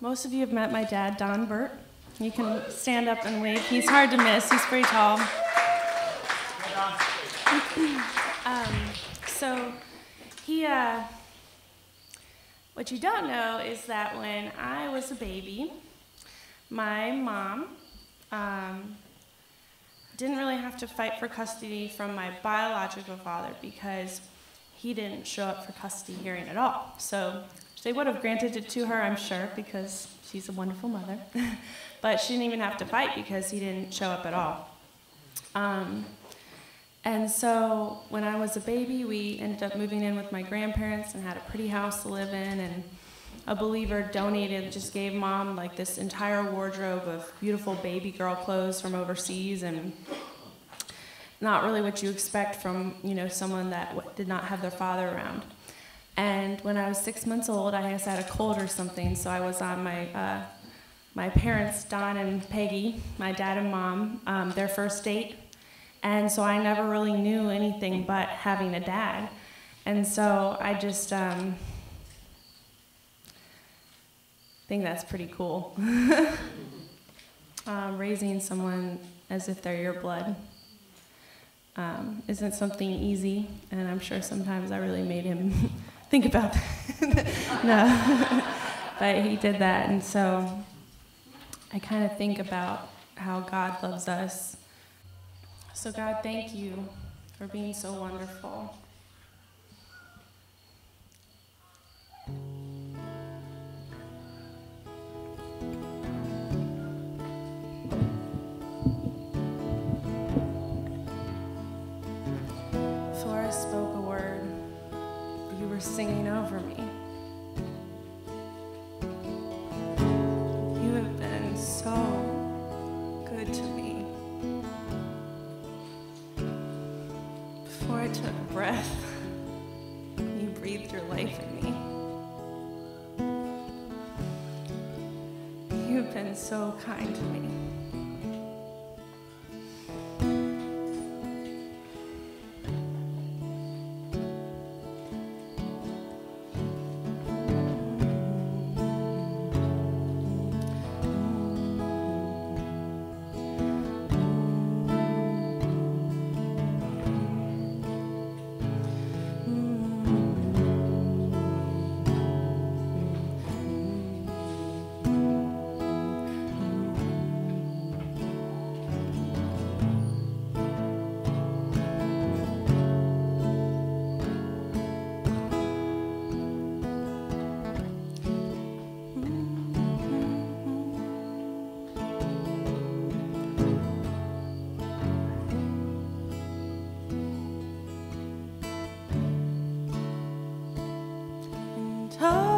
Most of you have met my dad, Don Burt. You can stand up and wave. He's hard to miss. He's pretty tall. What you don't know is that when I was a baby, my mom didn't really have to fight for custody from my biological father because he didn't show up for custody hearing at all. So they would have granted it to her, I'm sure, because she's a wonderful mother. But she didn't even have to fight because he didn't show up at all. And so when I was a baby, we ended up moving in with my grandparents and had a pretty house to live in, and a believer donated, just gave mom like this entire wardrobe of beautiful baby girl clothes from overseas, and not really what you expect from, you know, someone that did not have their father around. And when I was 6 months old, I guess I had a cold or something, so I was on my, my parents, Don and Peggy, my dad and mom, their first date. And so I never really knew anything but having a dad. And so I just think that's pretty cool. Raising someone as if they're your blood isn't something easy, and I'm sure sometimes I really made him think about that. No, but he did that, and so I kind of think about how God loves us. So God, thank you for being so wonderful. Flora spoke a word. You were singing over me. You have been so good to me. Before I took a breath, you breathed your life in me. You've been so kind to me. Oh.